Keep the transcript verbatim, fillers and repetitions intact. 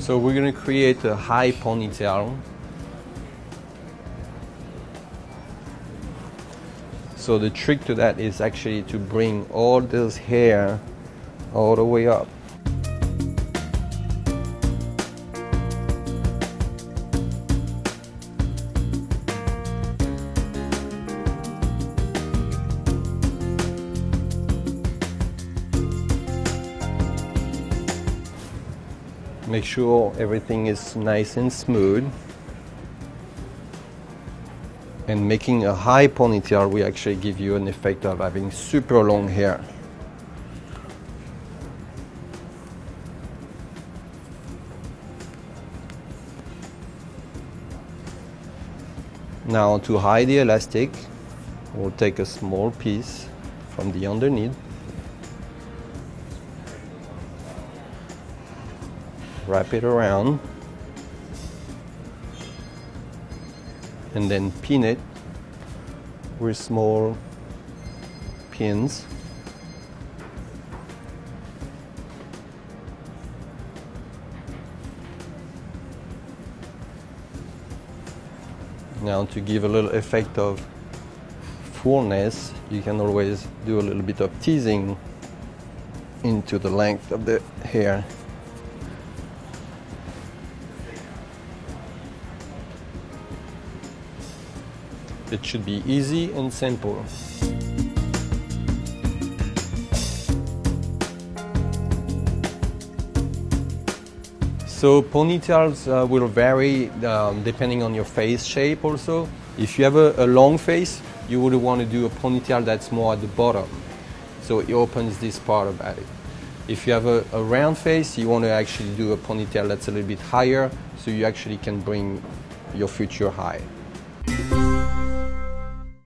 So we're going to create a high ponytail. So the trick to that is actually to bring all this hair all the way up. Make sure everything is nice and smooth. And making a high ponytail will actually give you an effect of having super long hair. Now to hide the elastic, we'll take a small piece from the underneath. Wrap it around and then pin it with small pins. Now, to give a little effect of fullness, you can always do a little bit of teasing into the length of the hair. It should be easy and simple. So ponytails uh, will vary um, depending on your face shape also. If you have a, a long face, you would want to do a ponytail that's more at the bottom. So it opens this part about it. If you have a, a round face, you want to actually do a ponytail that's a little bit higher, so you actually can bring your future high.